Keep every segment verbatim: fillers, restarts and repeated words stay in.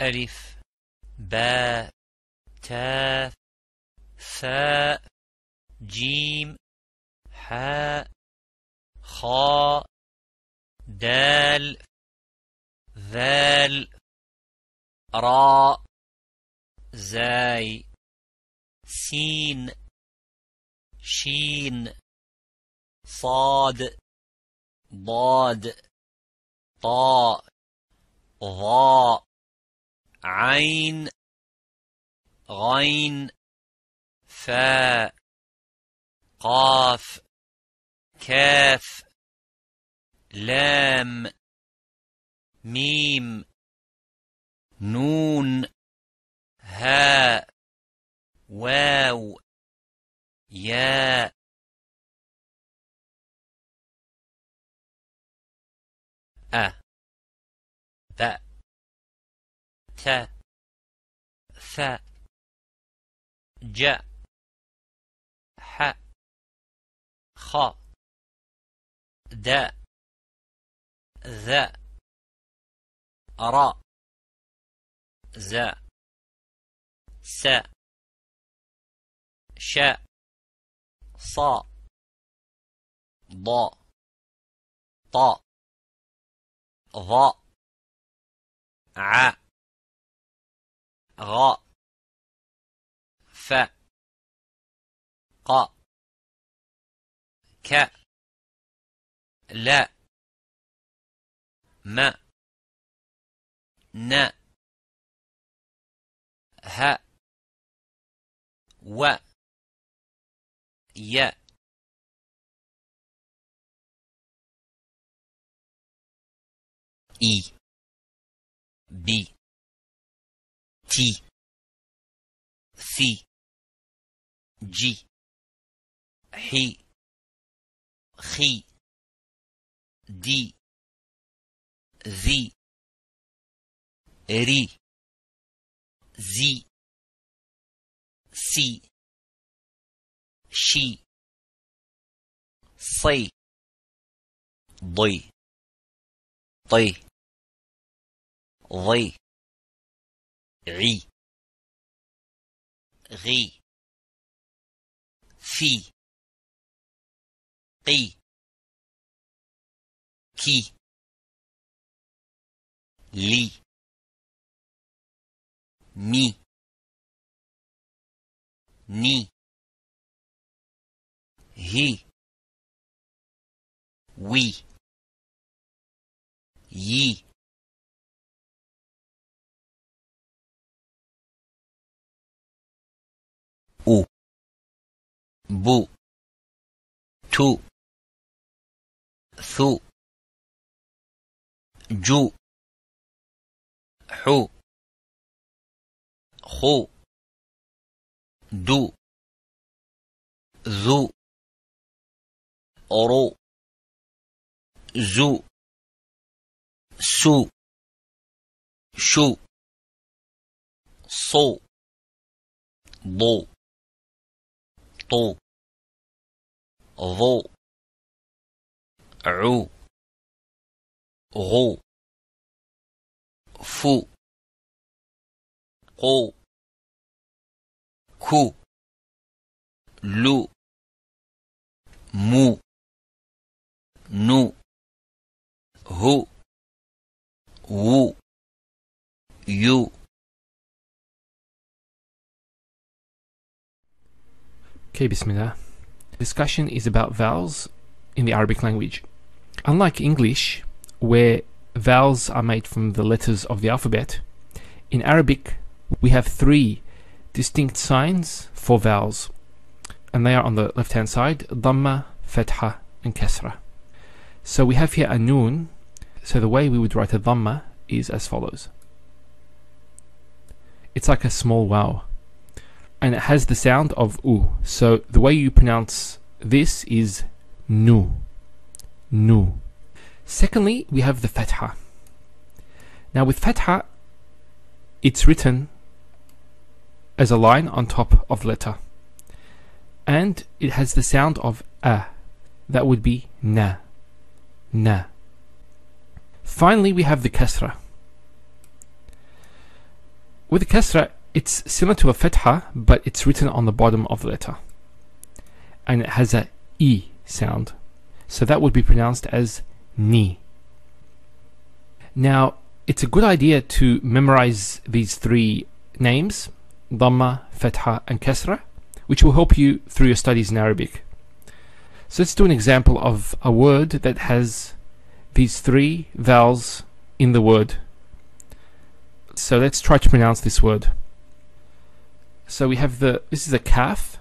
ألف باء تاء ثاء جيم حاء خاء دال ذال راء زاي سين شين صاد ضاد طاء ظاء عين غين فاء قاف كاف لام ميم نون هاء واو ياء أ ت ت ث ج ح خ د ذ ر ز س ش ص ض ط ظ ع غ ف ق ك ل م ن ه و ي E B T C G H H D Z R Z C She C D T ضي عي غي في قي كي لي مي ني هي وي يي U Bu Tu Thu Ju Hu Hu Du Zu Ru Zu Su Shu Su Bu طو ضو عو غو فو قو كو لو مو نو هو وو يو Okay, Bismillah. Discussion is about vowels in the Arabic language. Unlike English, where vowels are made from the letters of the alphabet, in Arabic we have three distinct signs for vowels, and they are on the left-hand side: Dhamma, Fatha, and Kasra. So we have here a Noon. So the way we would write a Dhamma is as follows. It's like a small wow, and it has the sound of U. So the way you pronounce this is Nu. Nu. Secondly, we have the Fatha. Now with Fatha, it's written as a line on top of the letter, and it has the sound of A. That would be Na. Na. Finally, we have the Kasra. With the kasra, it's similar to a fatha, but it's written on the bottom of the letter, and it has a e sound, so that would be pronounced as ni. Now, it's a good idea to memorize these three names, Dhamma, Fatha and Kasra, which will help you through your studies in Arabic. So let's do an example of a word that has these three vowels in the word. So let's try to pronounce this word. So we have the, this is a kaf,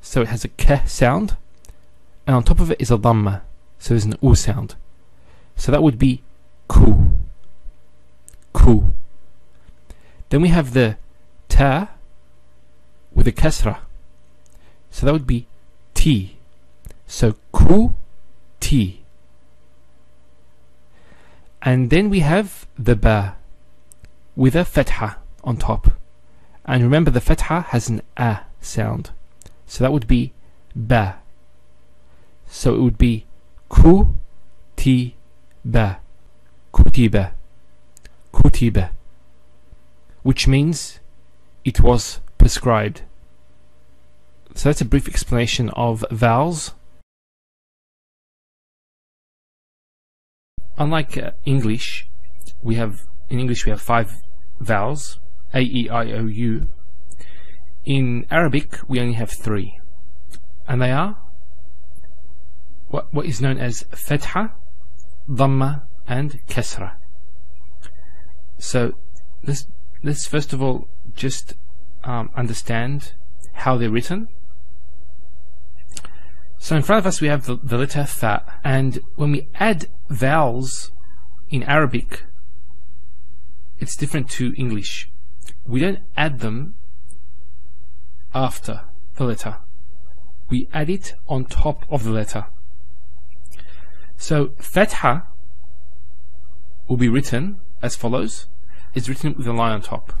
so it has a k sound, and on top of it is a Dhamma, so there's an u sound. So that would be ku, ku. Then we have the ta with a kasra, so that would be ti, so ku ti. And then we have the ba with a fatha on top, and remember the fatha has an a sound, so that would be ba, so it would be ku ti ba, kutiba, kutiba, which means it was prescribed. So that's a brief explanation of vowels. Unlike uh, English, we have in English we have five vowels, A, E, I, O, U. In Arabic we only have three, and they are what, what is known as Fatha, Dhamma and Kasra. So let's, let's first of all just um, understand how they're written. So in front of us we have the, the letter Fa, and when we add vowels in Arabic it's different to English. We don't add them after the letter, we add it on top of the letter. So Fatha will be written as follows. It's written with a line on top,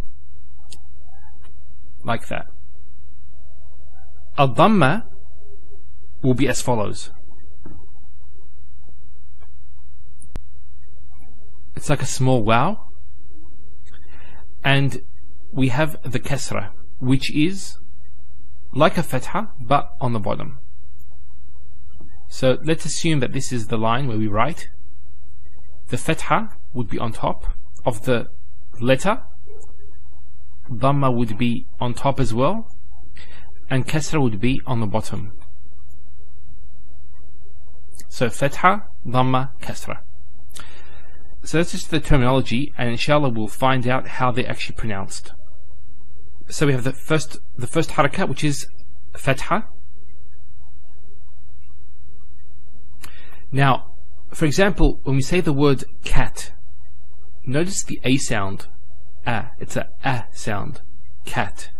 like that. Al-Dhamma will be as follows. It's like a small wow. And we have the Kasra, which is like a Fatha, but on the bottom. So let's assume that this is the line where we write. The Fatha would be on top of the letter, Dhamma would be on top as well, and Kasra would be on the bottom. So Fatha, Dhamma, Kasra. So that's just the terminology, and inshallah we'll find out how they're actually pronounced. So we have the first the first harakat, which is Fatha. Now, for example, when we say the word cat, notice the a sound, a. It's a a sound, cat,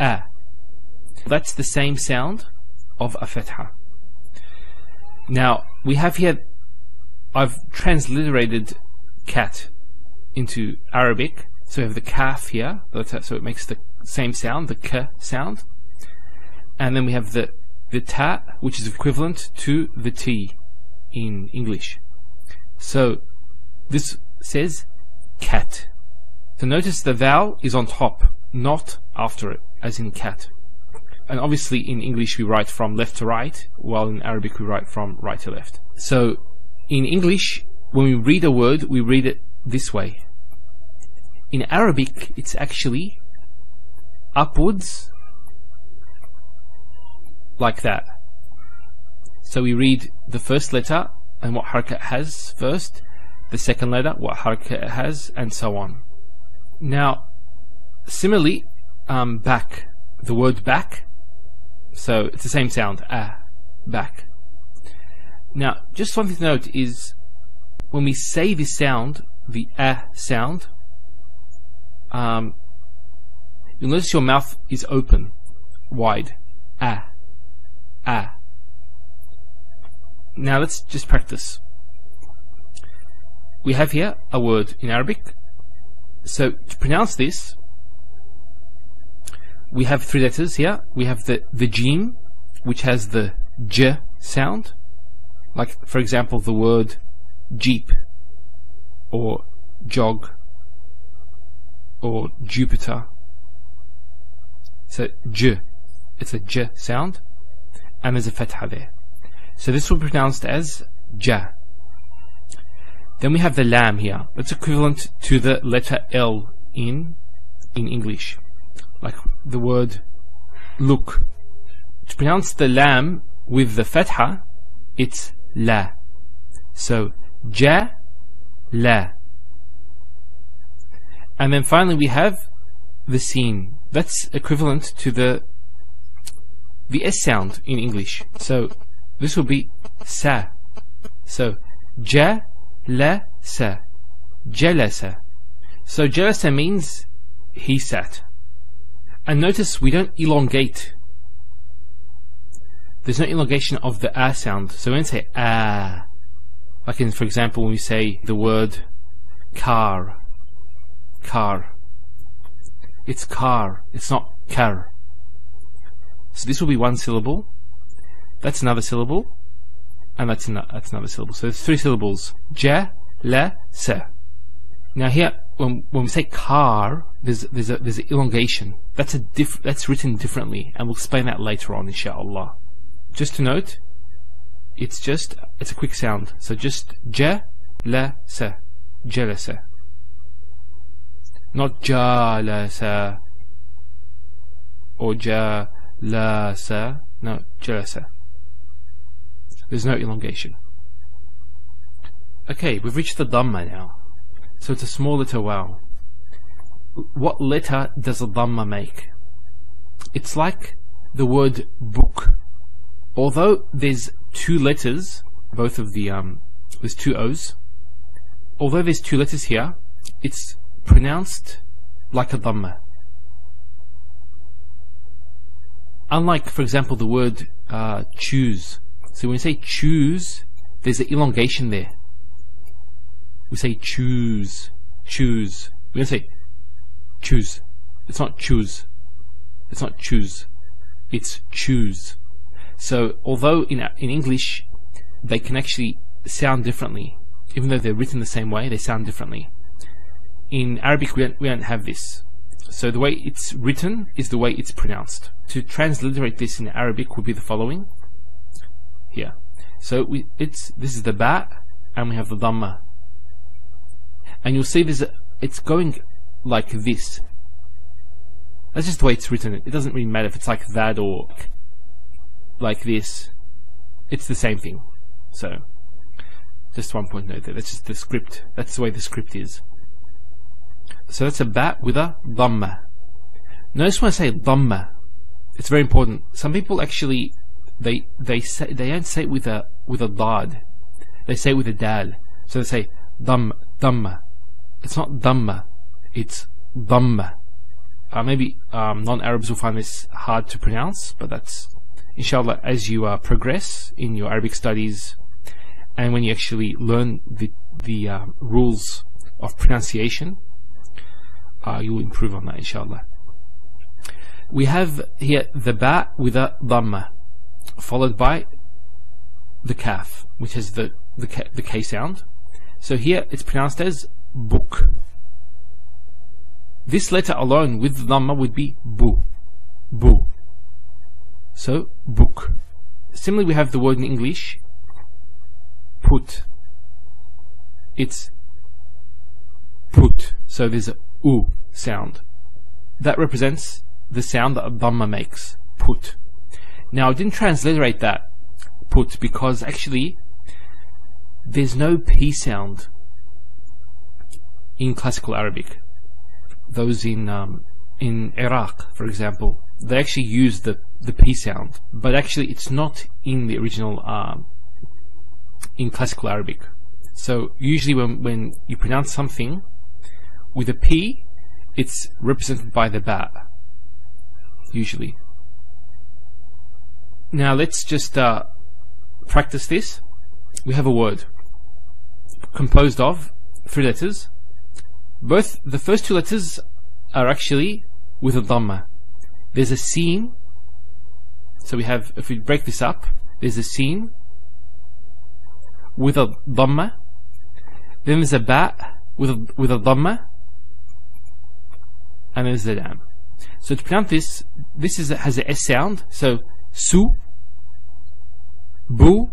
a. That's the same sound of a fatha. Now we have here, I've transliterated cat into Arabic, so we have the kaf here, so it makes the same sound, the k sound, and then we have the the ta, which is equivalent to the t in English. So this says cat. So notice the vowel is on top, not after it, as in cat. And obviously in English we write from left to right, while in Arabic we write from right to left. So in English, when we read a word, we read it this way. In Arabic, it's actually upwards, like that. So we read the first letter and what haraka it has first, the second letter, what haraka it has, and so on. Now, similarly, um, back, the word back, so it's the same sound, ah, back. Now, just one thing to note is when we say this sound, the ah sound, um, you'll notice your mouth is open, wide, ah, ah. Now let's just practice. We have here a word in Arabic. So to pronounce this, we have three letters here. We have the, the jim, which has the j sound. Like, for example, the word jeep or jog or Jupiter. It's a J. It's a J sound, and there's a fatha there. So this will be pronounced as Ja. Then we have the lam here. That's equivalent to the letter L in in English, like the word look. To pronounce the lam with the fatha, it's la. So ja la. And then finally we have the sin. That's equivalent to the the s sound in English. So this will be sa. So ja la sa, jalasa. So jalasa means he sat. And notice we don't elongate. There's no elongation of the ah sound. So we don't say ah. Like in, for example, when we say the word car, car. It's car, it's not car. So this will be one syllable. That's another syllable. And that's, an that's another syllable. So there's three syllables. Ja, la, se. Now here, when, when we say car, there's, there's, a, there's an elongation. That's, a diff that's written differently. And we'll explain that later on, inshallah. Just to note, it's just, it's a quick sound. So just ja, la, se. Jalasa. Not jalasa or jalasa. No, jalasa. There's no elongation. Okay, we've reached the Dhamma now. So it's a small letter wow. What letter does a Dhamma make? It's like the word book. Although there's two letters, both of the, um, there's two O's. Although there's two letters here, it's pronounced like a Dhamma. Unlike, for example, the word uh, choose. So when we say choose, there's an elongation there. We say choose, choose. We don't say choose. It's not choose. It's not choose. It's choose. So although in, in English, they can actually sound differently. Even though they're written the same way, they sound differently. In Arabic, we don't, we don't have this. So the way it's written is the way it's pronounced. To transliterate this in Arabic would be the following. Here. So we, it's, this is the ba, and we have the dhamma. And you'll see there's a, it's going like this. That's just the way it's written. It doesn't really matter if it's like that or like this. It's the same thing. So, just one point note there. That's just the script. That's the way the script is. So that's a ba with a dhamma. Notice when I say dhamma, it's very important. Some people actually they they say they don't say it with a with a dad. They say it with a dal. So they say dham dhamma. It's not dhamma. It's dhamma. Uh, maybe um, non-Arabs will find this hard to pronounce, but that's inshallah as you uh, progress in your Arabic studies, and when you actually learn the the uh, rules of pronunciation. Uh, you'll improve on that, inshallah. We have here the ba with a dhamma, followed by the kaf, which is the the k, the k sound. So here it's pronounced as book. This letter alone with the dhamma would be bu, bu. So book. Similarly, we have the word in English, put. It's put. So there's a U sound. That represents the sound that a Dhamma makes. Put. Now I didn't transliterate that put because actually there's no P sound in classical Arabic. Those in um, in Iraq, for example, they actually use the, the P sound, but actually it's not in the original um, in classical Arabic. So usually when, when you pronounce something with a P, it's represented by the ba, usually. Now let's just uh, practice this. We have a word composed of three letters. Both the first two letters are actually with a dhamma. There's a sin. So we have, if we break this up, there's a sin with a dhamma. Then there's a ba with a, with a dhamma. Amsterdam. So to pronounce this, this is has an S sound. So su, bu,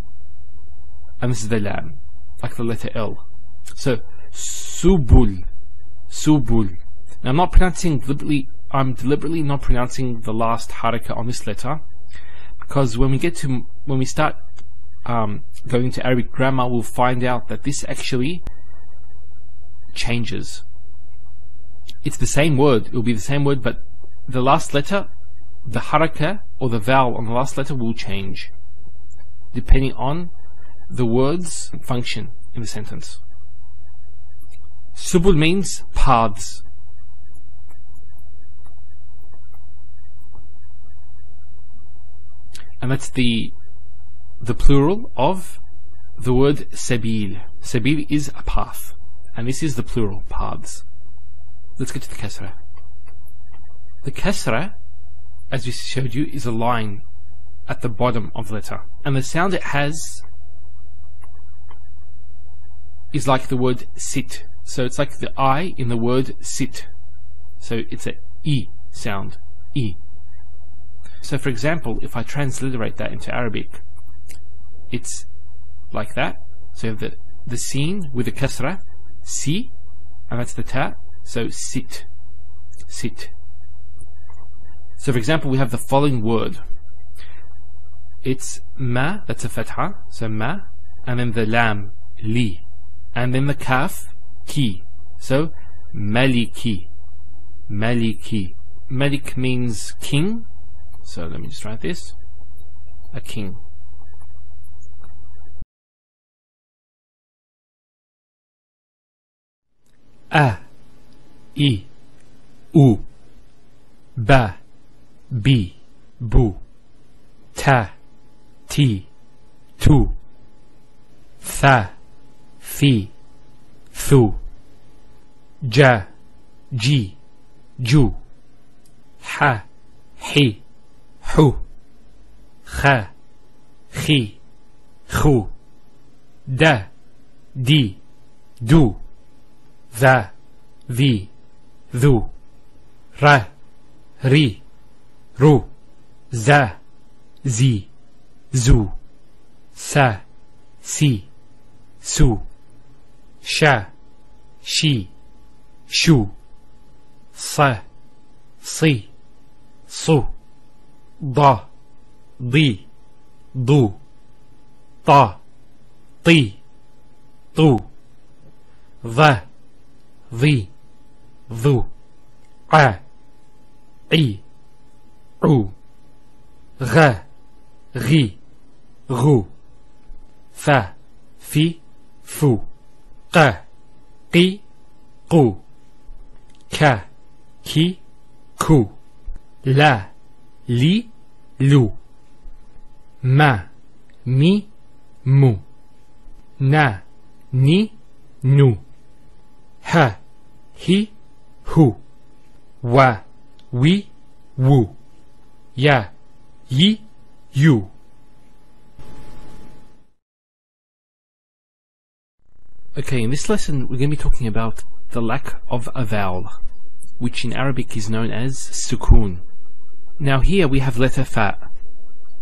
Amsterdam, like the letter L. So subul, subul. Now I'm not pronouncing deliberately. I'm deliberately not pronouncing the last haraka on this letter, because when we get to when we start um, going to Arabic grammar, we'll find out that this actually changes. It's the same word. It will be the same word, but the last letter, the haraka or the vowel on the last letter will change depending on the word's function in the sentence. Subul means paths. And that's the the plural of the word sabil. Sabil is a path, and this is the plural, paths. Let's get to the kasra. The kasra, as we showed you, is a line at the bottom of the letter, and the sound it has is like the word sit. So it's like the I in the word sit. So it's a E sound, E. So for example, if I transliterate that into Arabic, it's like that. So the the sin with the kasra, si, and that's the ta, so sit, sit. So for example, we have the following word. It's ma, that's a fatha, so ma, and then the lam, li, and then the kaf, ki, so maliki, maliki. Malik means king. So let me just write this, a king. A, I, U, Ba, Bi, Bu, Ta, Ti, Tu, Tha, Fi, Thu, Ja, Ji, Ju, Ha, Hi, Hu, Kha, Khi, Khu, Da, Di, Du, Tha, Thi, Thu, Ra, Ri, Ru, Za, Zi, Zu, Sa, Si, Su, Sha, Shi, Shu, Sa, Si, Su, Da, Di, Du, Ta, Ti, Tu, Tha, Thi, Thu, A, I, U, Gha, Ghi, Gu, Tha, Fi, Fu, Qa, Qi, Qu, Ka, Ki, Ku, La, Li, Lu, Ma, Mi, Mu, Na, Ni, Nu, Ha, Hi, Hu, Wa, Wi, Wu, Ya, Yi, Yu. Okay, in this lesson we're going to be talking about the lack of a vowel, which in Arabic is known as sukoon. Now here we have letter fa.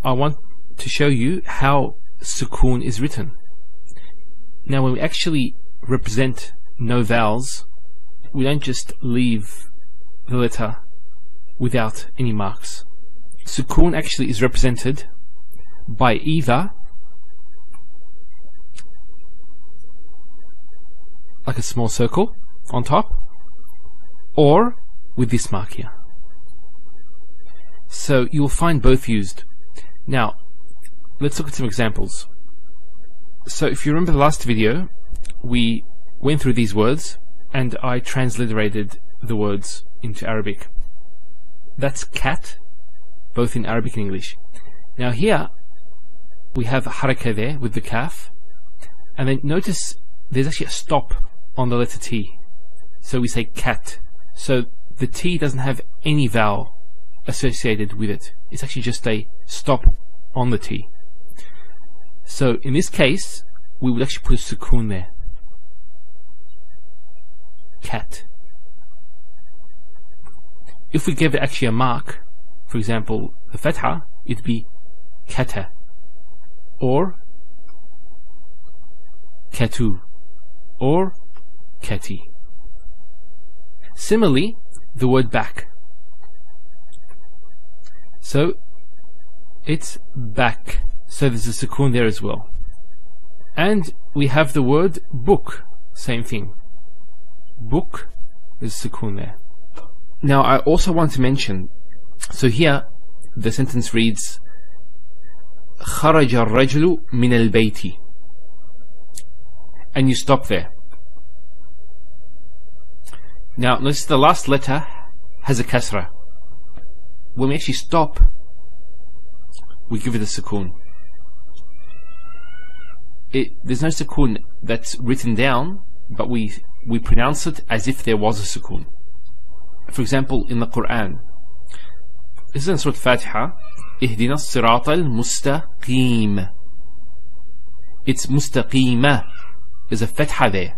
I want to show you how sukoon is written. Now when we actually represent no vowels, we don't just leave the letter without any marks. Sukoon actually is represented by either like a small circle on top, or with this mark here. So you'll find both used. Now let's look at some examples. So if you remember the last video, we went through these words and I transliterated the words into Arabic. That's cat, both in Arabic and English. Now here we have haraka there with the kaf, and then notice there's actually a stop on the letter T, so we say cat. So the T doesn't have any vowel associated with it. It's actually just a stop on the T. So in this case we would actually put a sukoon there. Cat. If we gave it actually a mark, for example, a fatha, it'd be kata or katu or kati. Similarly, the word back. So it's back. So there's a sukoon there as well. And we have the word book. Same thing. Book is sukoon there. Now I also want to mention, so here the sentence reads خرج الرجل من البيت, and you stop there. Now notice the last letter has a kasra. When we actually stop, we give it a sukoon. It, there's no sukoon that's written down, but we we pronounce it as if there was a sukoon. For example, in the Quran, this is in Surah Fatiha, Ihdina Sirat al-Mustaqim. It's Mustaqima. There's a fatha there,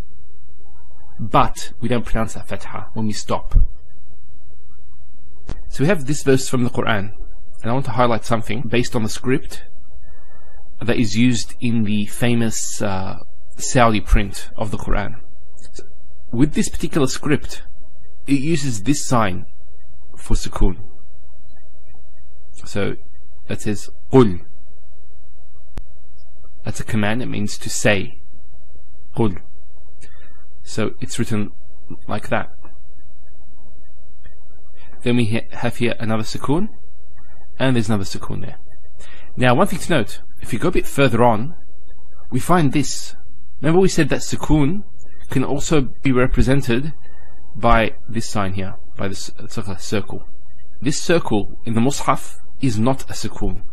but we don't pronounce that fatha when we stop. So we have this verse from the Quran, and I want to highlight something based on the script that is used in the famous uh, Saudi print of the Quran. So with this particular script, it uses this sign for sukoon. So that says qul. That's a command. It means to say qul. So it's written like that. Then we ha have here another sukoon, and there's another sukoon there. Now one thing to note, if you go a bit further on, we find this. Remember we said that sukoon can also be represented by this sign here, by this circle. This circle in the Mus'haf is not a sukoon.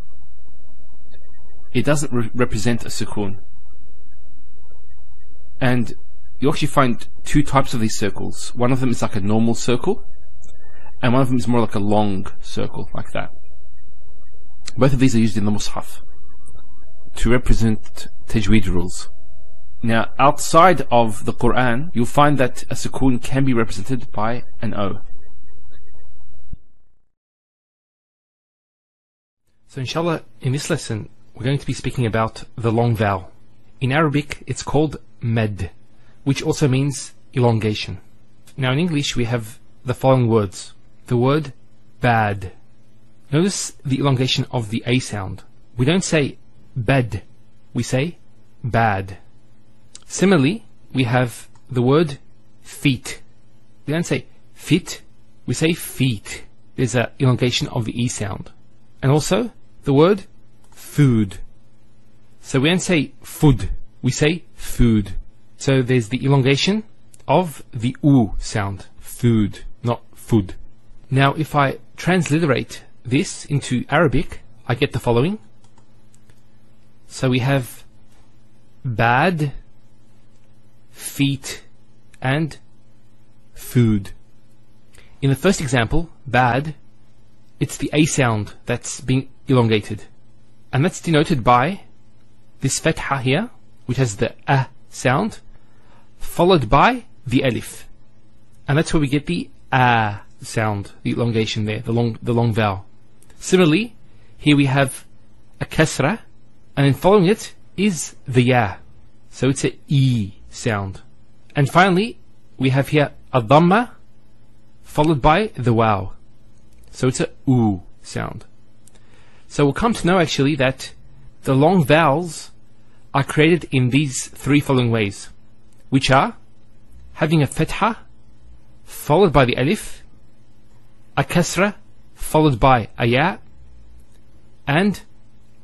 It doesn't re represent a sukoon. And you actually find two types of these circles. One of them is like a normal circle, and one of them is more like a long circle, like that. Both of these are used in the Mus'haf to represent Tajweed rules. Now, outside of the Quran, you'll find that a sukoon can be represented by an O. So inshallah, in this lesson, we're going to be speaking about the long vowel. In Arabic, it's called mad, which also means elongation. Now in English, we have the following words. The word bad. Notice the elongation of the A sound. We don't say bad, we say bad. Similarly, we have the word feet. We don't say fit, we say feet. There's an elongation of the E sound. And also the word food. So we don't say food, we say food. So there's the elongation of the U sound. Food, not food. Now if I transliterate this into Arabic, I get the following. So we have bad, feet, and food. In the first example, bad, it's the A sound that's being elongated, and that's denoted by this fatha here, which has the A sound, followed by the alif, and that's where we get the A sound, the elongation there, the long, the long vowel. Similarly, here we have a kasra, and then following it is the ya, so it's a E sound. And finally, we have here a dhamma followed by the waw, so it's a oo sound. So we'll come to know actually that the long vowels are created in these three following ways, which are having a fatha followed by the alif, a kasra followed by a ya, and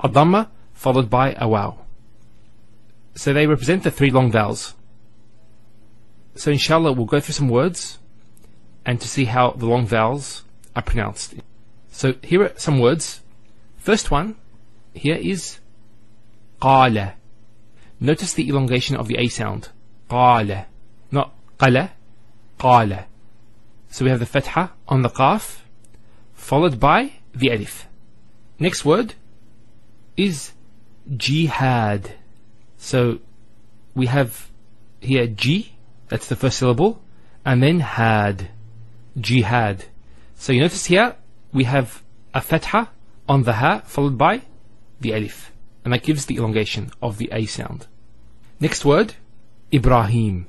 a dhamma followed by a waw. So they represent the three long vowels. So inshallah, we'll go through some words and to see how the long vowels are pronounced. So here are some words. First one here is qala. Notice the elongation of the A sound. Qala, not qala, qala. So we have the fatha on the qaf followed by the alif. Next word is jihad. So we have here ji, that's the first syllable, and then had, jihad. So you notice here we have a fatha on the ha followed by the alif, and that gives the elongation of the a sound. Next word, Ibrahim.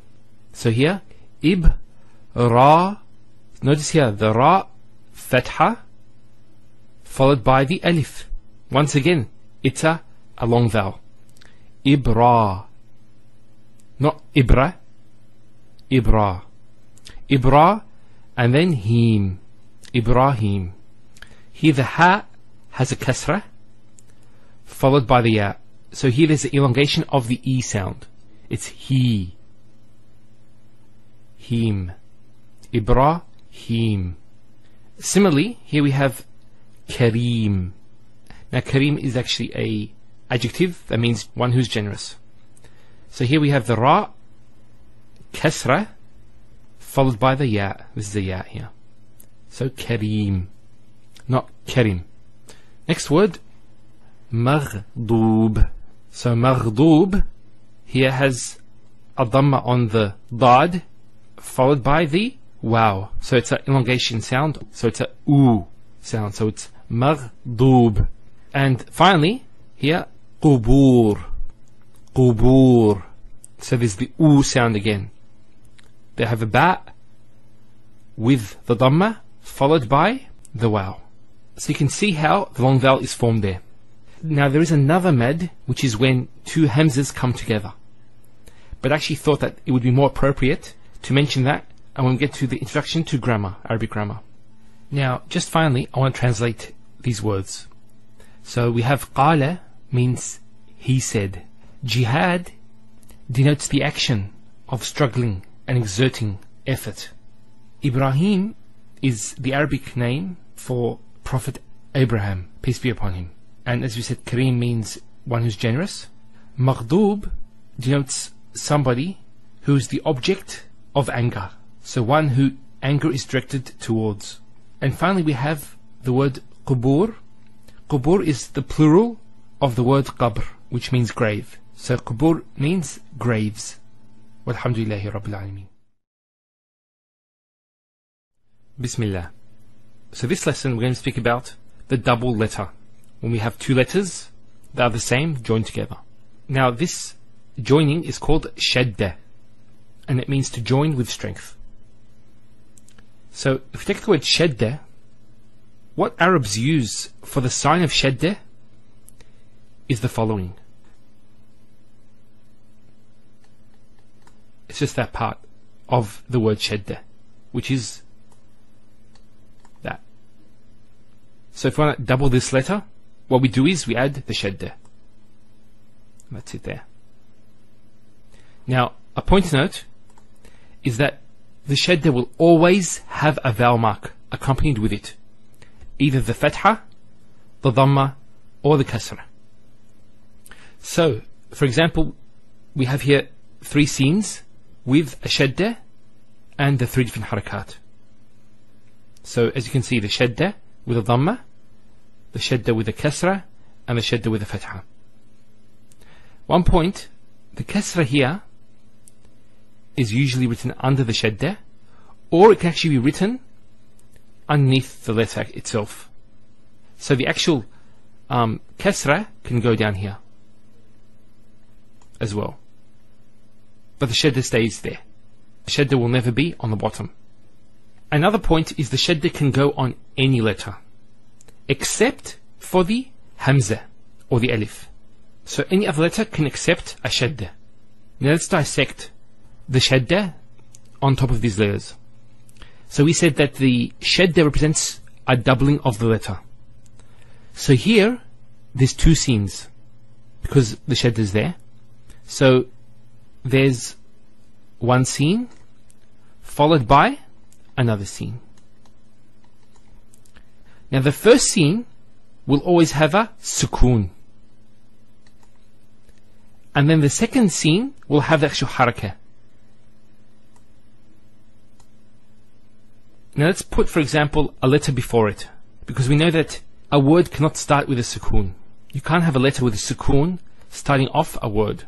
So here ib ra. Notice here the ra fatha followed by the alif. Once again it's a, a long vowel. Ibra, not ibra. Ibra, ibra, and then heem. Ibrahim. Here the ha has a kasra followed by the ya. So here there's the elongation of the e sound. It's he. Heem. Ibrahim. Similarly, here we have Kareem. Now Kareem is actually a adjective that means one who's generous. So here we have the ra kasra followed by the ya. This is the ya here. So Kareem, not Karim. Next word, Maghdoob. So Maghdoob here has a dhamma on the dad followed by the wow. So it's an elongation sound. So it's a oo sound. So it's Maghdoob. And finally here Qubur. Qubur. So there's the oo sound again. They have a ba with the dhamma followed by the wow. So you can see how the long vowel is formed there. Now there is another mad, which is when two hamzas come together, but I actually thought that it would be more appropriate to mention that and when we get to the introduction to grammar, Arabic grammar. Now just finally I want to translate these words. So we have qala means he said. Jihad denotes the action of struggling and exerting effort. Ibrahim is the Arabic name for Prophet Abraham, peace be upon him. And as we said, Kareem means one who's generous. Maghdoob denotes somebody who is the object of anger, so one who anger is directed towards. And finally we have the word Qubur. Qubur is the plural of the word Qabr, which means grave. So Qubur means graves. Walhamdulillahi Rabbil Alameen. Bismillah. So this lesson we're going to speak about the double letter, when we have two letters that are the same joined together. Now this joining is called shadda, and it means to join with strength. So if we take the word shadda, what Arabs use for the sign of shadda is the following. It's just that part of the word shadda, which is that. So if we want to double this letter, what we do is we add the shadda. That's it there. Now a point to note is that the shadda will always have a vowel mark accompanied with it, either the fatha, the dhamma, or the kasra. So for example, we have here three scenes with a shadda and the three different harakat. So as you can see, the shadda with a dhamma, the shadda with a kasra, and the shadda with a fatha. One point, the kasra here is usually written under the shadda, or it can actually be written underneath the letter itself. So the actual um, kasra can go down here as well, but the shadda stays there. The shadda will never be on the bottom. Another point is the shadda can go on any letter except for the hamza or the alif. So any other letter can accept a shadda. Now let's dissect the shadda on top of these letters. So we said that the shadda represents a doubling of the letter. So here there's two scenes because the shadda is there. So there's one scene followed by another scene. Now the first scene will always have a sukoon, and then the second scene will have the actual harakah. Now let's put, for example, a letter before it, because we know that a word cannot start with a sukoon. You can't have a letter with a sukoon starting off a word.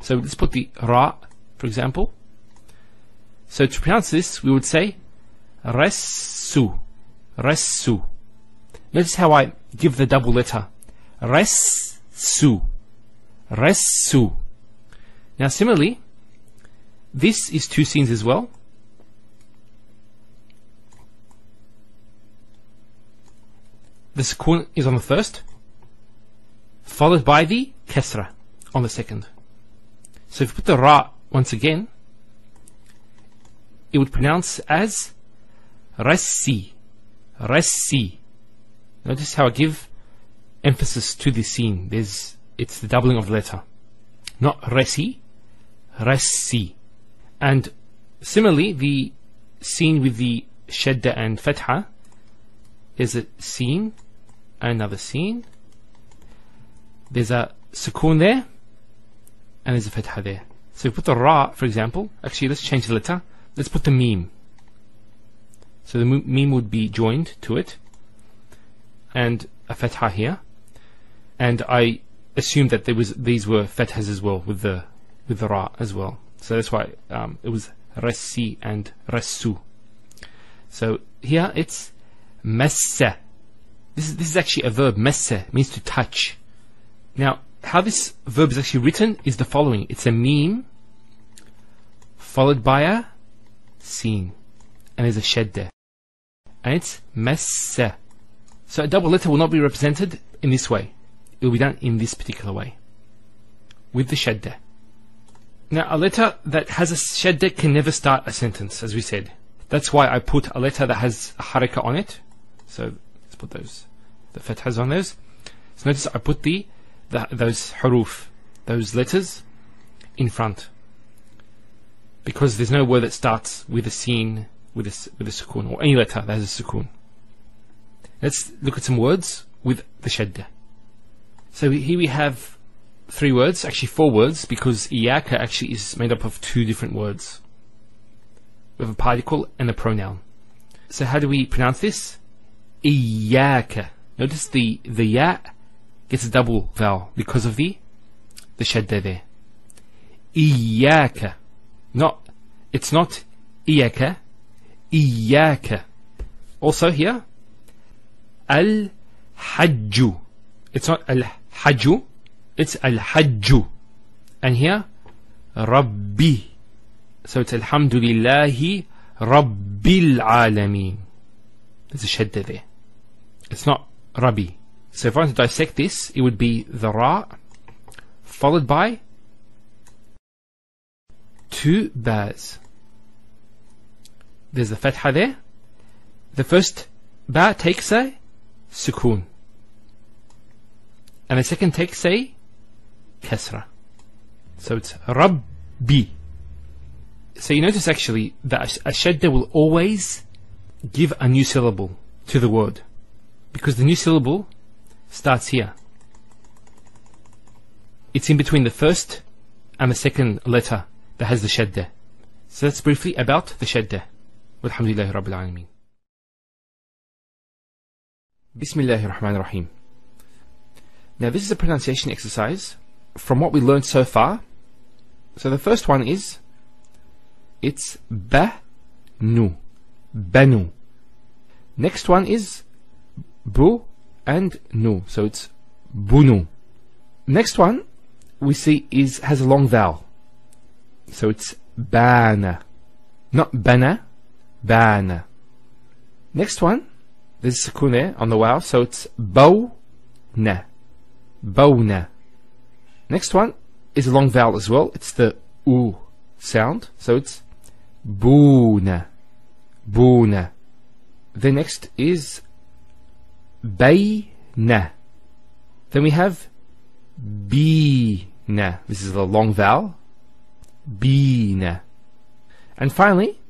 So let's put the ra, for example. So to pronounce this, we would say Ressu. Rassu. Notice how I give the double letter. Rassu. Rassu. Now similarly, this is two scenes as well. The sukun is on the first, followed by the kasra on the second. So if you put the ra once again, it would pronounce as rassi, rassi. Notice how I give emphasis to this scene. There's, it's the doubling of the letter, not rassi, rassi. And similarly, the scene with the shadda and fatha is a scene, another scene. There's a sukun there, and there's a fatha there. So we put the ra, for example. Actually, let's change the letter. Let's put the meme. So the meme would be joined to it, and a fatha here. And I assumed that there was these were fathas as well with the with the ra as well. So that's why um, it was rassi and rassu. So here it's massa. This is this is actually a verb. Massa means to touch. Now, how this verb is actually written is the following. It's a meme followed by a scene, and there's a shadda, and it's massa. So a double letter will not be represented in this way. It will be done in this particular way with the shadda. Now, a letter that has a shadda can never start a sentence, as we said. That's why I put a letter that has a harakah on it. So let's put those, the fathas on those. So notice I put the The, those huruf, those letters in front, because there's no word that starts with a scene with a, with a sukun, or any letter that has a sukun. Let's look at some words with the shadda. So here we have three words, actually four words, because iyaka actually is made up of two different words. We have a particle and a pronoun. So how do we pronounce this? Iyaka. Notice the, the ya gets a double vowel because of the the shadda there. Iyaka. Not, it's not iyaka, iyaka. Also here, al hajju. It's not al hajju, it's al hajju. And here, rabbi. So it's alhamdulillahi rabbil alameen. There's a shadda there. It's not rabbi. So if I want to dissect this, it would be the ra followed by two ba's. There's the fatha there. The first ba takes a sukun, and the second takes a kasra. So it's rabbi. So you notice actually that a shadda will always give a new syllable to the word, because the new syllable starts here. It's in between the first and the second letter that has the shadda. So that's briefly about the shadda. Walhamdulillahi Rabbil Alameen. Bismillahir Rahmanir Rahim. Now this is a pronunciation exercise from what we learned so far. So the first one is, it's ba-nu, banu. Next one is bu and nu, so it's bunu. Next one we see is has a long vowel, so it's bana, not bana, bana. Next one, there's a sukun there on the vowel, so it's bawna, bawna. Next one is a long vowel as well, it's the u sound, so it's buna, buna. The next is bayna. Then we have bina. This is the long vowel, bina. And finally,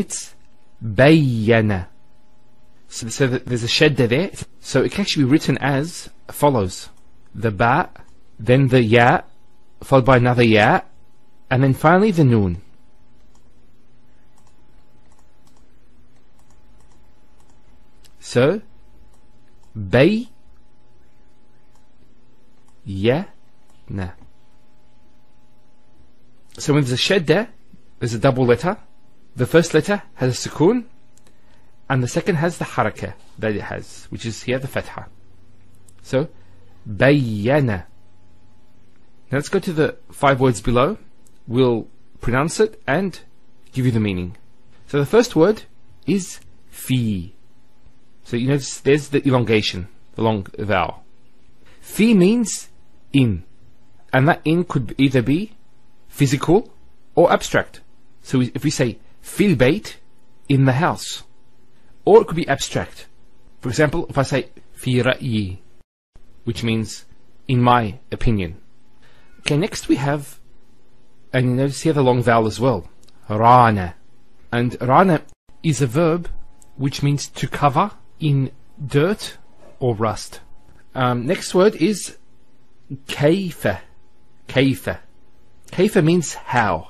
it's bayyana. So, so there's a shadda there. So it can actually be written as follows: the ba, then the ya, followed by another ya, and then finally the noon. So Bay ya na. So when there's a shadda, there's a double letter. The first letter has a sukun, and the second has the harakah that it has, which is here the fatha. So bayyana. Now let's go to the five words below. We'll pronounce it and give you the meaning. So the first word is fi. So you notice there's the elongation, the long vowel. Fi means in, and that in could either be physical or abstract. So if we say fil bayt, in the house, or it could be abstract. For example, if I say fi ra'yi, which means in my opinion. Okay, next we have, and you notice here the long vowel as well, rana. And rana is a verb which means to cover in dirt or rust. Um, next word is kayfa. Kayfa. Kayfa means how.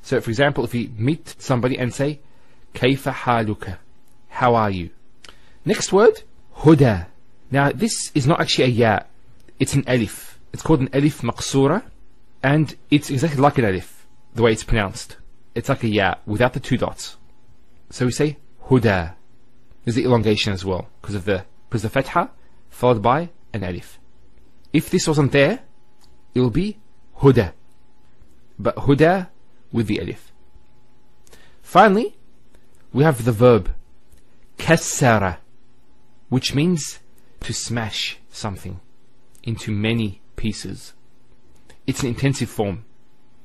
So for example, if you meet somebody and say kayfa haluka, how are you? Next word, huda. Now this is not actually a ya, it's an alif. It's called an alif maqsura, and it's exactly like an alif, the way it's pronounced. It's like a ya without the two dots. So we say huda. There's the elongation as well, because of the because the fatha followed by an alif. If this wasn't there, it will be huda, but huda with the alif. Finally, we have the verb kassara, which means to smash something into many pieces. It's an intensive form.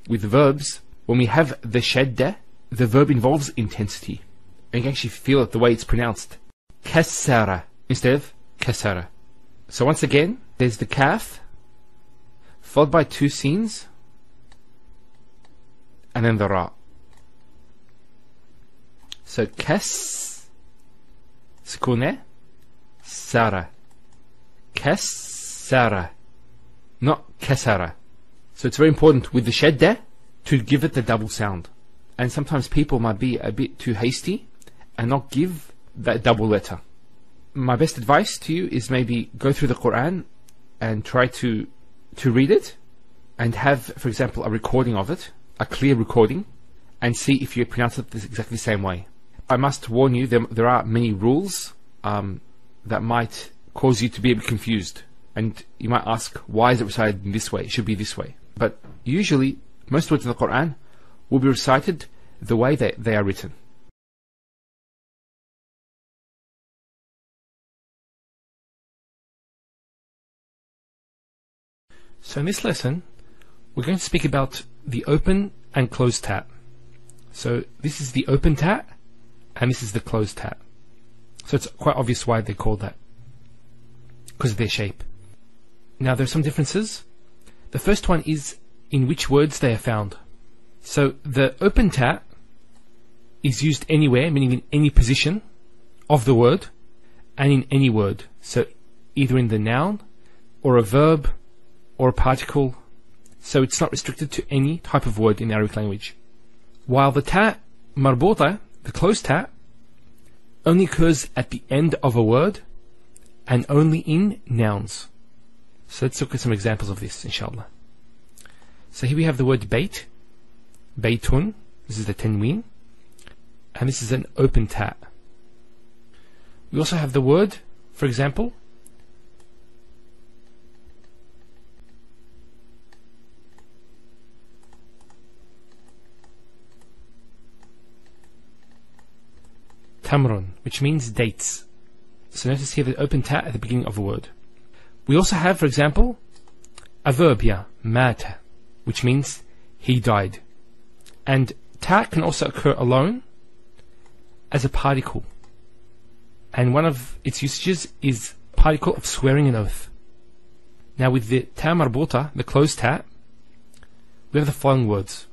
With verbs, when we have the shadda, the verb involves intensity. And you can actually feel it the way it's pronounced. Kassara instead of kasara. So once again, there's the calf, followed by two sins, and then the ra. So kas, sukune, sara. Kassara, not kasara. So it's very important with the shadda to give it the double sound. And sometimes people might be a bit too hasty and not give that double letter. My best advice to you is maybe go through the Quran and try to to read it, and have, for example, a recording of it, a clear recording, and see if you pronounce it exactly the same way. I must warn you, there, there are many rules um, that might cause you to be a bit confused, and you might ask, why is it recited in this way? It should be this way. But usually, most words in the Quran will be recited the way that they are written. So in this lesson, we're going to speak about the open and closed tat. So this is the open tat, and this is the closed tat. So it's quite obvious why they're called that, because of their shape. Now there are some differences. The first one is in which words they are found. So the open tat is used anywhere, meaning in any position of the word, and in any word. So either in the noun, or a verb, or a particle, so it's not restricted to any type of word in Arabic language. While the ta marbota, the closed ta, only occurs at the end of a word and only in nouns. So let's look at some examples of this, inshallah. So here we have the word bait, baytun, this is the tanween, and this is an open ta. We also have the word, for example, tamron, which means dates. So notice here the open ta at the beginning of a word. We also have, for example, a verb here, mata, which means he died. And ta can also occur alone as a particle. And one of its usages is particle of swearing an oath. Now with the ta marbota, the closed ta, we have the following words.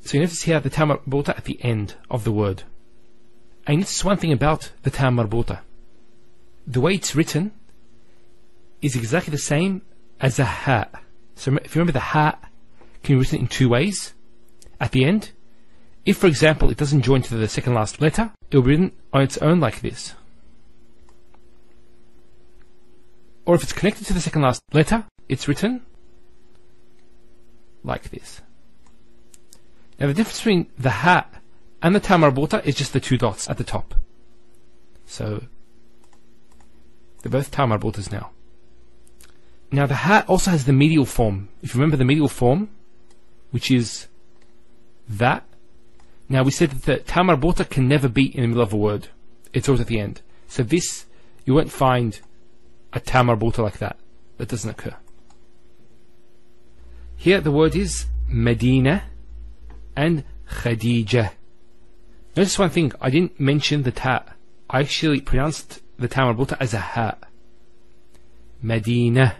So you notice here the ta marbota at the end of the word. And this is one thing about the ta marbota. The way it's written is exactly the same as a ha. So if you remember, the ha can be written in two ways at the end. If, for example, it doesn't join to the second last letter, it will be written on its own like this. Or if it's connected to the second last letter, it's written like this. Now the difference between the ha and the ta marbota is just the two dots at the top. So they're both tau marbutas now. Now the ha also has the medial form. If you remember the medial form, which is that. Now we said that the tau marbuta can never be in the middle of a word. It's always at the end. So this, you won't find a tau marbuta like that. That doesn't occur. Here the word is Medina and Khadija. Notice one thing, I didn't mention the ta. I actually pronounced the tau marbuta as a ha. Medina,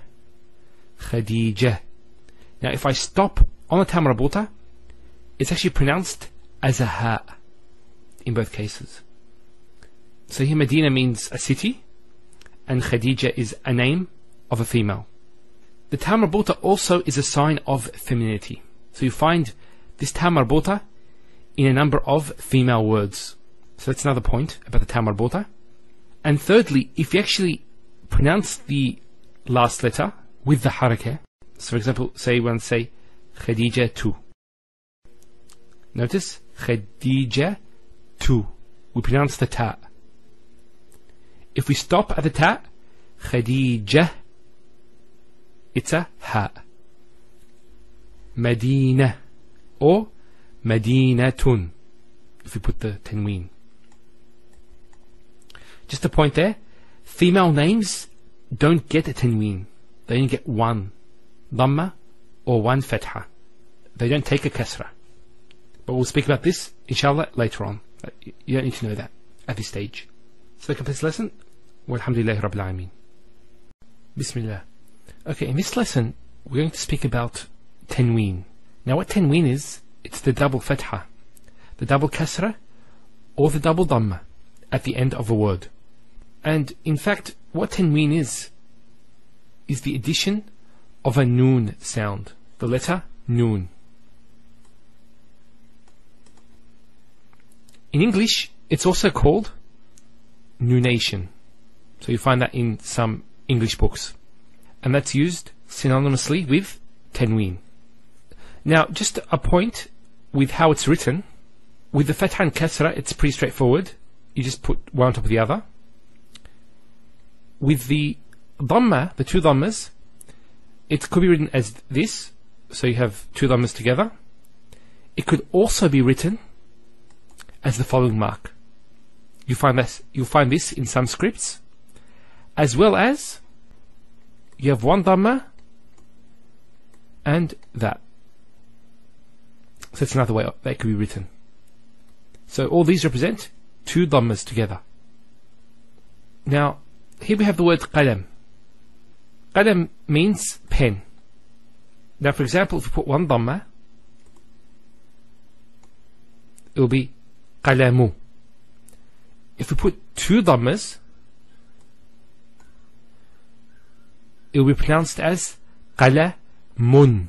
Khadija. Now if I stop on the tau marbuta, it's actually pronounced as a ha in both cases. So here Medina means a city and Khadija is a name of a female. The tau marbuta also is a sign of femininity. So you find this tau marbuta in a number of female words. So that's another point about the tau marbuta. And thirdly, if you actually pronounce the last letter with the harakah, so for example, say one say Khadija tu. Notice Khadija tu. We pronounce the ta. If we stop at the ta, Khadija, it's a ha. Medina or Madinatun if we put the tanween. Just a point there, female names don't get a tanween. They only get one dhamma or one fatha. They don't take a kasra. But we'll speak about this inshallah later on. You don't need to know that at this stage. So that completes the lesson. Walhamdulillahi Rabbil Alameen. Bismillah. Okay, in this lesson we're going to speak about tanween. Now what tanween is, it's the double fatha, the double kasra, or the double dhamma at the end of a word. And in fact, what tanween is, is the addition of a noon sound, the letter noon. In English, it's also called noonation. So you find that in some English books. And that's used synonymously with tanween. Now, just a point with how it's written. With the fatha and kasra, it's pretty straightforward. You just put one on top of the other. With the dhamma, the two dhammas, it could be written as this. So you have two dhammas together. It could also be written as the following mark. You find this, you'll find this in some scripts. As well as you have one dhamma and that. So that's another way that could be written. So all these represent two dhammas together. Now, here we have the word qalam. Qalam means pen. Now, for example, if we put one dhamma, it will be qalamu. If we put two dhammas, it will be pronounced as qalamun.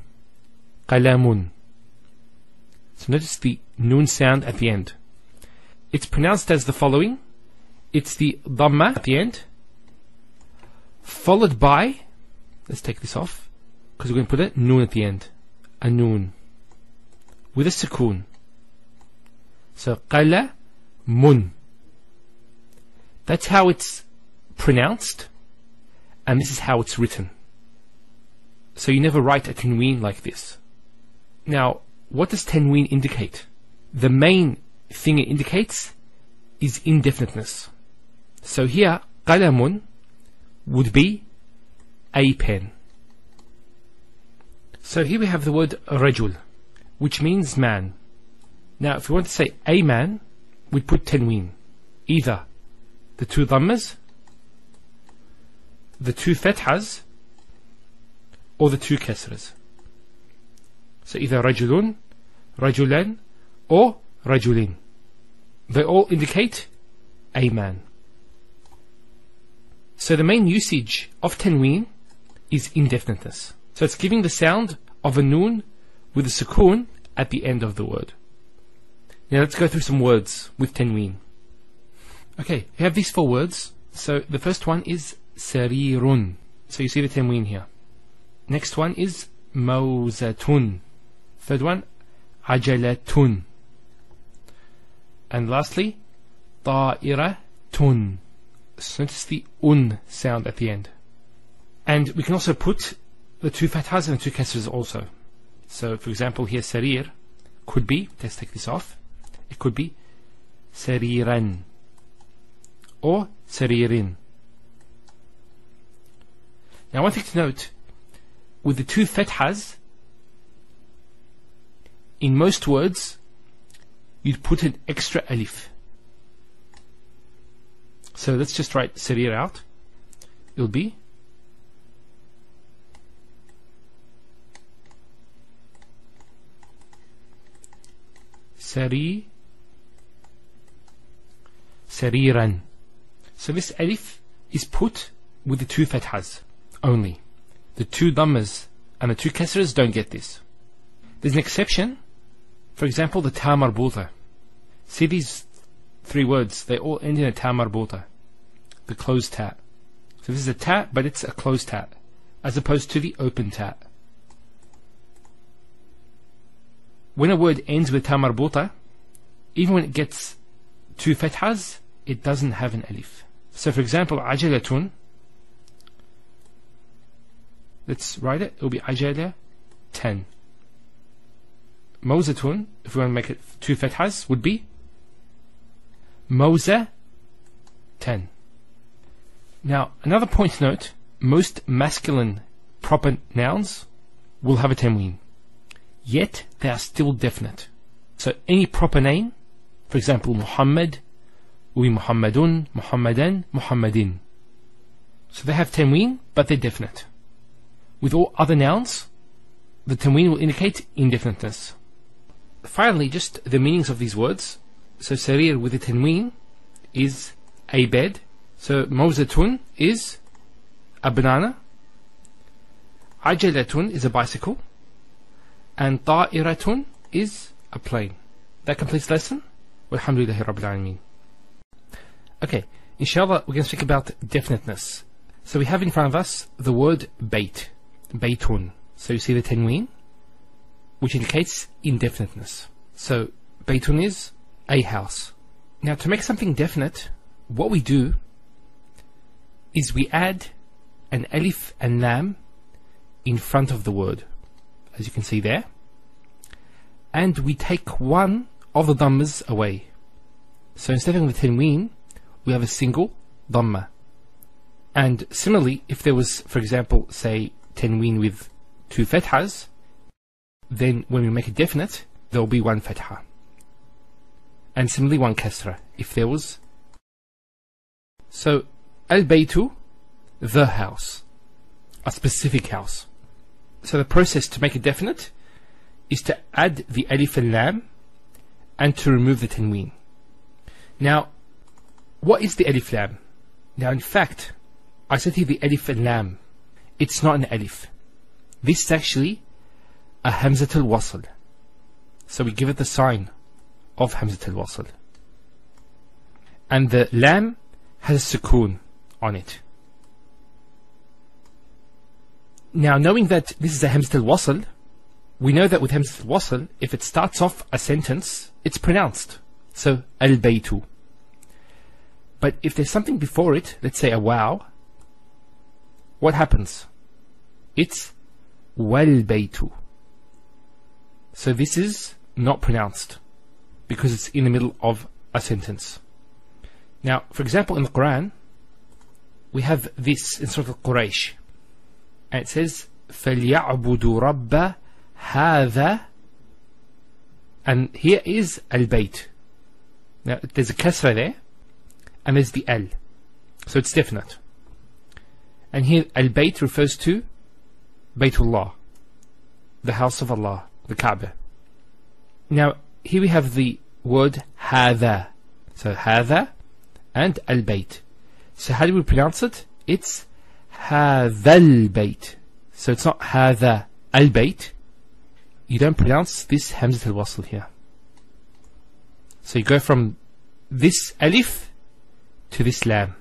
Qalamun. So notice the noon sound at the end. It's pronounced as the following. It's the dhamma at the end, followed by, let's take this off, because we're going to put a noon at the end. A noon. With a sukoon. So qalamun. That's how it's pronounced. And this is how it's written. So you never write a tanween like this. Now, what does tanween indicate? The main thing it indicates is indefiniteness. So here, qalamun would be a pen. So here we have the word rajul, which means man. Now, if we want to say a man, we'd put tanween. Either the two dhammas, the two fathas, or the two kasras. So either rajulun, rajulan, or rajulin. They all indicate a man. So the main usage of tanween is indefiniteness. So it's giving the sound of a noon with a sukoon at the end of the word. Now let's go through some words with tanween. Okay, we have these four words. So the first one is sarirun. So you see the tanween here. Next one is mawzatun. Third one, ajalatun. And lastly, ta'iratun. So notice the un sound at the end. And we can also put the two fathas and the two kasras also. So for example here sarir could be, let's take this off, it could be sariran or saririn. Now one thing to note, with the two fathas, in most words you'd put an extra alif. So let's just write sarir out. It'll be sari sariran. So this alif is put with the two fathas only. The two dhammas and the two kasras don't get this. There's an exception. For example, the ta marbuta. See these three words, they all end in a ta marbuta, the closed ta. So this is a ta, but it's a closed ta, as opposed to the open ta. When a word ends with ta marbuta, even when it gets two fathas, it doesn't have an alif. So for example, ajalatun, let's write it, it'll be ajala ten. Mawzatun, if we want to make it two fathas, would be Mawza ten. Now another point to note, most masculine proper nouns will have a tanween, yet they are still definite. So any proper name, for example Muhammad, will be Muhammadun, Muhammadan, Muhammadin. So they have tanween, but they're definite. With all other nouns, the tanween will indicate indefiniteness. Finally, just the meanings of these words. So sarir with the tanween is a bed. So mawzatun is a banana. Ajalatun is a bicycle. And ta'iratun is a plane. That completes the lesson. Walhamdulillahi Rabbil Alameen. Okay, inshallah we're going to speak about definiteness. So we have in front of us the word bait, baytun. So you see the tanween, which indicates indefiniteness. So baytun is a house. Now to make something definite, what we do is we add an alif and lam in front of the word, as you can see there, and we take one of the dhammas away. So instead of having the tanween, we have a single dhamma. And similarly, if there was, for example, say tanween with two fathas, then when we make it definite, there will be one fatha. And similarly one kasra, if there was. So, al-baytu, the house, a specific house. So the process to make it definite is to add the alif and lam and to remove the tanween. Now, what is the alif lam? Now in fact, I said here the alif and lam. It's not an alif. This is actually a hamzatul wasl. So we give it the sign of hamzatul wasl. And the lam has a sukoon on it. Now knowing that this is a hamzatul wasl, we know that with hamzatul wasl, if it starts off a sentence, it's pronounced. So al-baytu. But if there's something before it, let's say a wow, what happens? It's wal-baytu. So this is not pronounced because it's in the middle of a sentence. Now, for example, in the Quran, we have this in Surah Al-Quraysh, and it says, فَلْيَعْبُدُوا رَبَّ هَذَا, and here is al-bayt. Now, there's a kasra there, and there's the al, so it's definite. And here, al-bayt refers to Baytullah, the house of Allah, the Kaaba. Now, here we have the word hadha. So hadha and al-bayt. So how do we pronounce it? It's hadha al-bayt. So it's not hadha al-bayt. You don't pronounce this hamzat al-wasl here. So you go from this alif to this lam.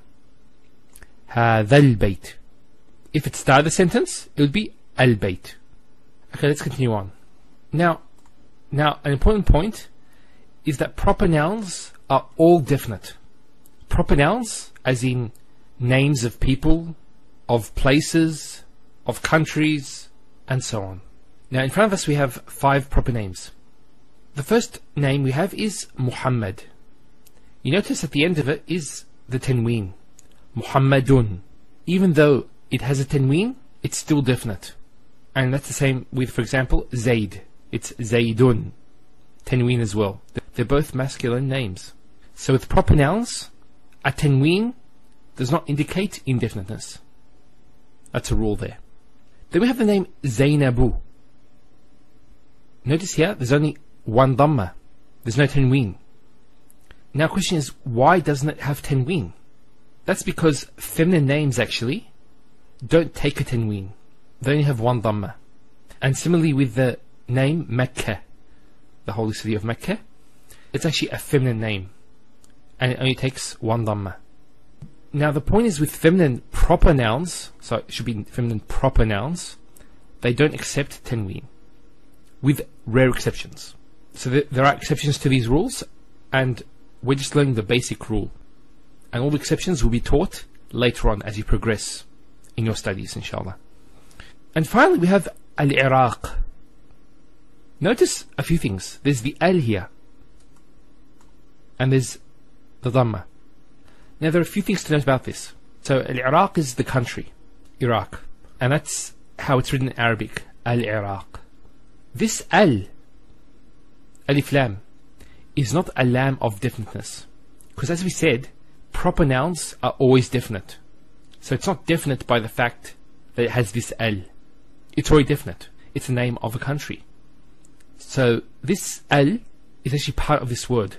Hadha al-bayt. If it started the sentence, it would be al-bayt. Okay, let's continue on. Now, Now, an important point is that proper nouns are all definite. Proper nouns, as in names of people, of places, of countries, and so on. Now in front of us we have five proper names. The first name we have is Muhammad. You notice at the end of it is the tanween, Muhammadun. Even though it has a tanween, it's still definite. And that's the same with, for example, Zayd. It's Zaydun, tanween as well. They're both masculine names. So with proper nouns, a tanween does not indicate indefiniteness. That's a rule there. Then we have the name Zaynabu. Notice here there's only one dhamma. There's no tanween. Now question is, why doesn't it have tanween? That's because feminine names actually don't take a tanween. They only have one dhamma. And similarly with the name Mecca, the holy city of Mecca, it's actually a feminine name and it only takes one dhamma. Now the point is with feminine proper nouns, so it should be feminine proper nouns, they don't accept tanween, with rare exceptions. So there are exceptions to these rules, and we're just learning the basic rule, and all the exceptions will be taught later on as you progress in your studies, inshallah. And finally we have Al-Iraq. Notice a few things. There's the al here, and there's the dhamma. Now there are a few things to note about this. So Al-Iraq is the country, Iraq, and that's how it's written in Arabic, Al-Iraq. This al, alif lam, is not a lam of definiteness, because as we said, proper nouns are always definite. So it's not definite by the fact that it has this al. It's already definite. It's the name of a country. So this al is actually part of this word.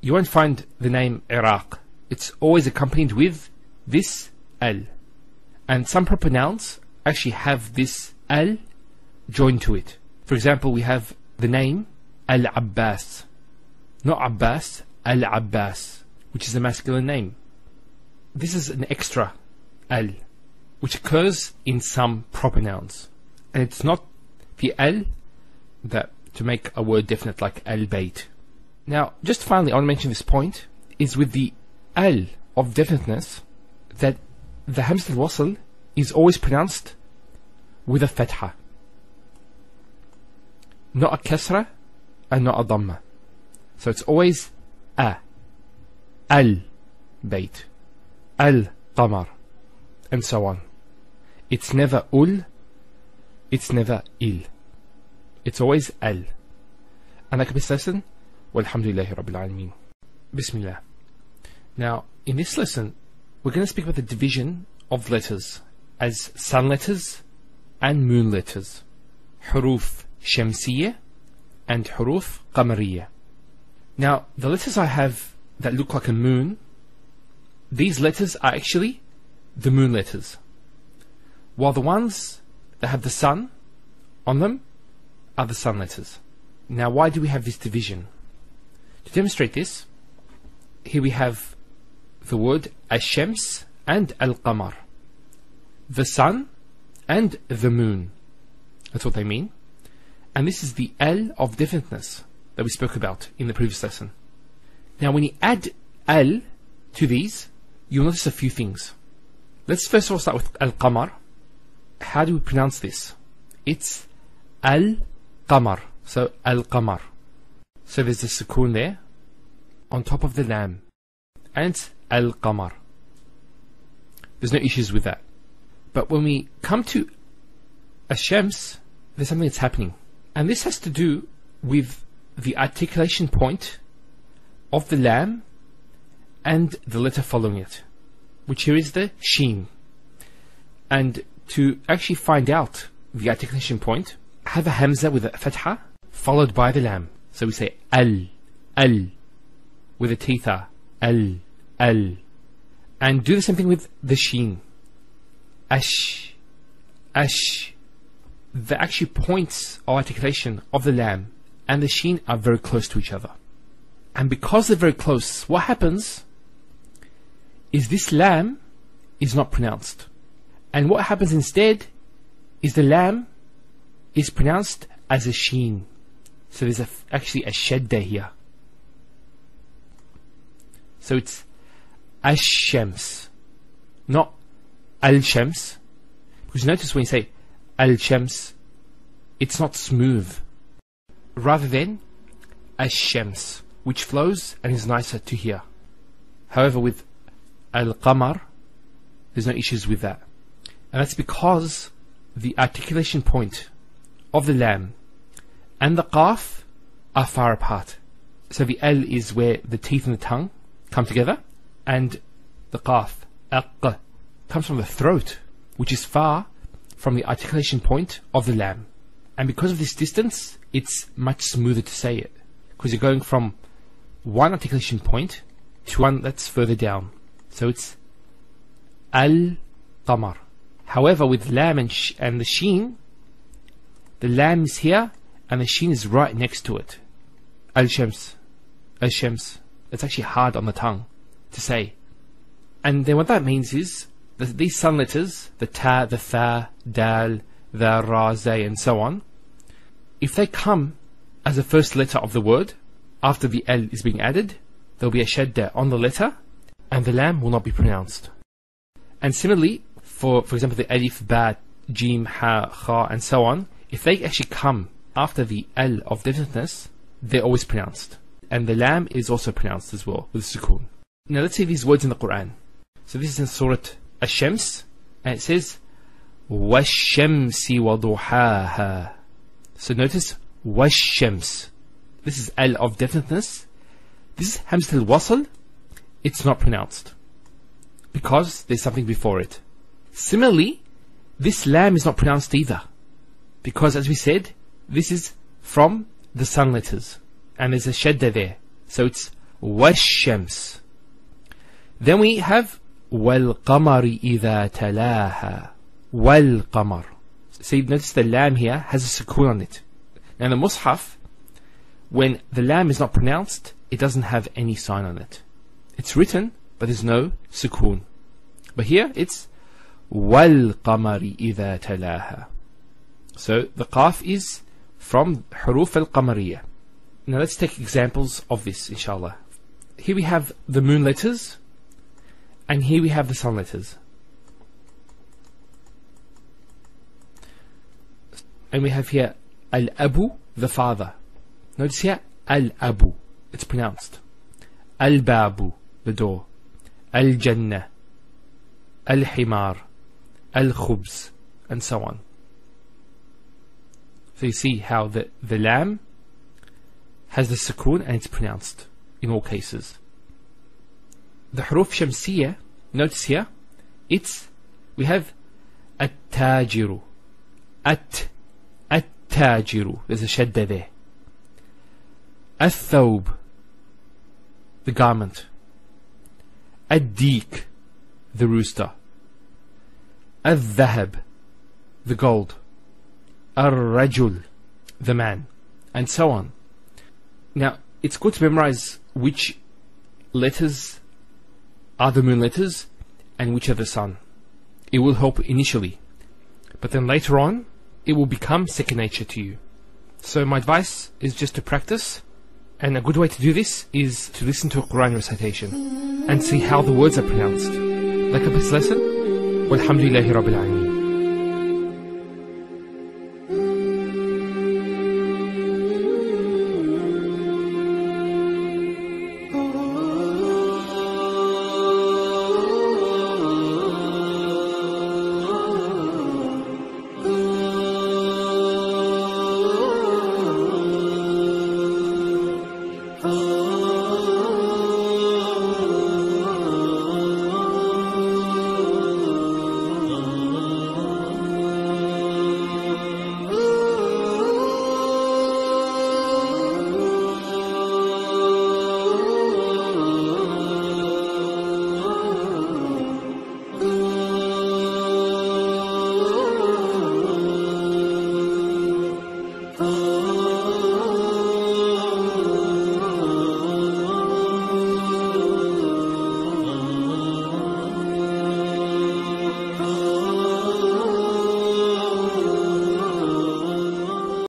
You won't find the name Iraq. It's always accompanied with this al. And some proper nouns actually have this al joined to it. For example, we have the name Al-Abbas. Not Abbas, Al-Abbas, which is a masculine name. This is an extra al, which occurs in some proper nouns. And it's not the al that to make a word definite like al-bayt. Now, just finally, I want to mention this point, is with the al of definiteness, that the hamzat al-wasl is always pronounced with a fatha, not a kasra and not a dhamma. So it's always a, al-bayt, al-qamar, and so on. It's never ul, it's never il. It's always al. And I can be certain, walhamdulillahi rabbil alameen. Bismillah. Now, in this lesson, we're going to speak about the division of letters as sun letters and moon letters, huruf shamsiyya and huruf qamariyya. Now, the letters I have that look like a moon, these letters are actually the moon letters, while the ones that have the sun on them are the sun letters. Now, why do we have this division? To demonstrate this, here we have the word Ash-Shams and Al-Qamar, the sun and the moon. That's what they mean. And this is the al of definiteness that we spoke about in the previous lesson. Now, when you add al to these, you'll notice a few things. Let's first of all start with Al-Qamar. How do we pronounce this? It's Al-Qamar. So Al-Qamar. So there's a sukoon there on top of the lam, and it's Al-Qamar. There's no issues with that. But when we come to Ash-Shams, there's something that's happening. And this has to do with the articulation point of the lam and the letter following it, which here is the sheen. And to actually find out the articulation point, have a hamza with a fatha followed by the lam. So we say al, al, with a teetha, al, al. And do the same thing with the sheen, ash, ash. The actual points of articulation of the lam and the sheen are very close to each other. And because they're very close, what happens is this lam is not pronounced. And what happens instead is the lam is pronounced as a sheen. So there's a, actually a shadda here. So it's Ash-Shams, not al-shams. Because notice when you say al-shams, it's not smooth. Rather than ash-shams, which flows and is nicer to hear. However, with al-qamar, there's no issues with that. And that's because the articulation point of the lam and the qaf are far apart. So the al is where the teeth and the tongue come together, and the qaf, aq, comes from the throat, which is far from the articulation point of the lam. And because of this distance, it's much smoother to say it, because you're going from one articulation point to one that's further down. So it's al-qamar. However, with lam and, sh and the sheen, the lam is here and the sheen is right next to it. Al-shams, al-shams. It's actually hard on the tongue to say. And then what that means is that these sound letters, the ta, the tha, dal, the ra, zay, and so on, if they come as the first letter of the word after the l is being added, there will be a shadda on the letter and the lam will not be pronounced. And similarly, for for example, the alif, ba, jim, ha, kha, and so on, if they actually come after the l of definiteness, they're always pronounced. And the lam is also pronounced as well with sukoon. Now let's see these words in the Quran. So this is in Surah Ash-Shams, and it says وَالشَّمْسِ وَضُحَاهَا. So notice وَالشَّمْسِ. This is al of definiteness. This is hamzatul wasl. It's not pronounced because there's something before it. Similarly, this lam is not pronounced either, because as we said, this is from the sun letters and there's a shadda there, so it's wash-shams. Then we have wal-qamari idha talaha. Wal-qamar. So you notice the lam here has a sukoon on it. Now the mushaf, when the lam is not pronounced, it doesn't have any sign on it. It's written, but there's no sukoon. But here it's wal-qamari idha talaha. So the qaf is from huruf al-qamariyah. Now let's take examples of this, inshallah. Here we have the moon letters, and here we have the sun letters. And we have here al-abu, the father. Notice here al-abu, it's pronounced. Al-babu, the door. Al-jannah, al-himar, al-khubz, and so on. So you see how the, the lam has the sukoon and it's pronounced in all cases. The huruf shamsiyya, notice here, it's, we have at-tajiru, at, at-tajiru, there's a shadda there. Al-thawb, the garment. Ad-deek, the rooster. Al-dhahab, the gold. Ar-rajul, the man, and so on. Now, it's good to memorize which letters are the moon letters and which are the sun. It will help initially, but then later on, it will become second nature to you. So my advice is just to practice, and a good way to do this is to listen to a Quran recitation and see how the words are pronounced. Like a best lesson, walhamdulillahi rabbil alameen. Oh.